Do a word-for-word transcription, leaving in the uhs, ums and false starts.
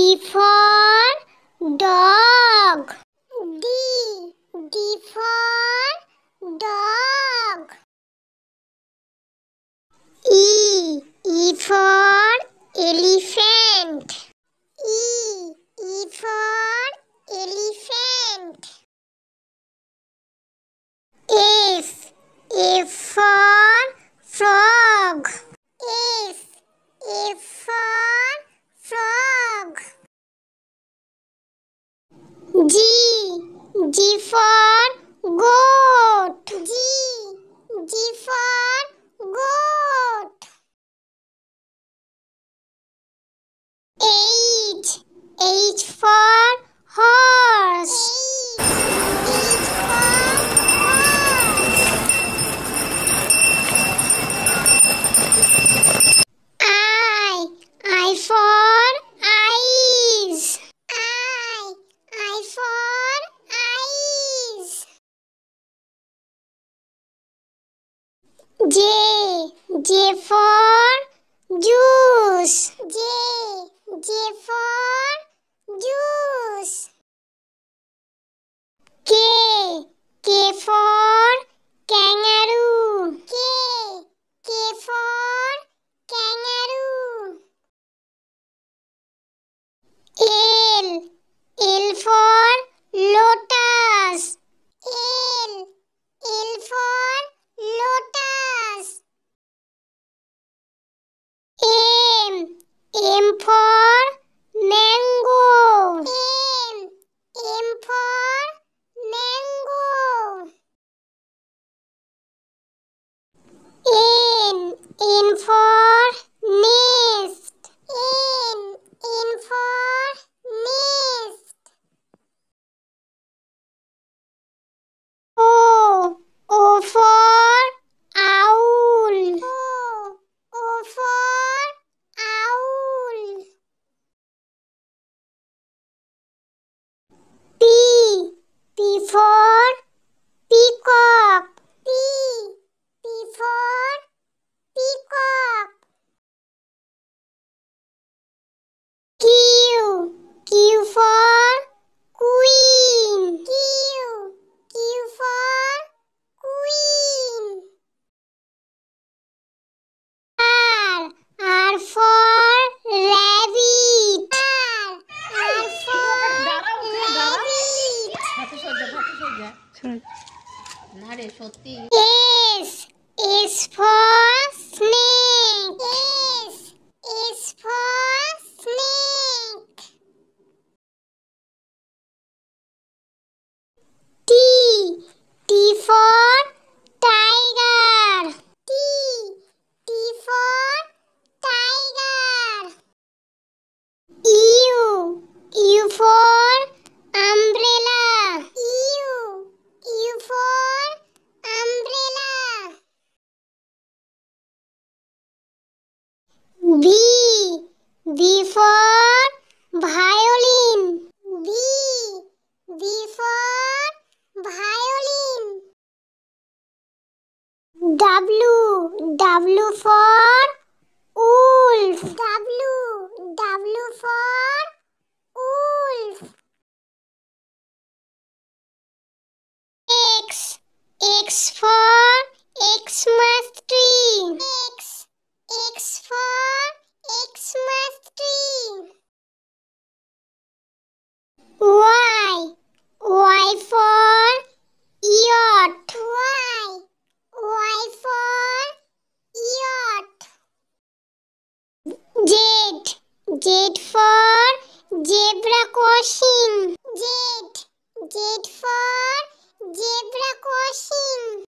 D for dog. D, D for dog. E, E for elephant. E, E for elephant. F, F for frog. F, F for frog. G, G for goat. G, G for goat. H, H for horse. H, H for horse. I, I for eyes. I, I for eyes. J, J for juice. J, J for juice. K, K for kangaroo. K, K for kangaroo. L, L for lotus. L, L for lotus. M, M for mango. M, M for mango. N, N for nest. N, N for nest. O, O for owl. O, O for owl. P, P for peacock. P, P for peacock. Q, Q for queen. Q, Q for queen. R, R for rabbit. R, R for S, S for snake. S, S for snake. T, T for tiger. T, T for tiger. U, U for umbrella. U, U for umbrella. V, V for violin. V, V for violin. W, W for wolf. W, W for wolf. X, X for Xmas tree. X, X for Xmas tree. Y, Y for yacht. Y, Y for yacht. Z, Z for zebra crossing. Z, Z for zebra crossing.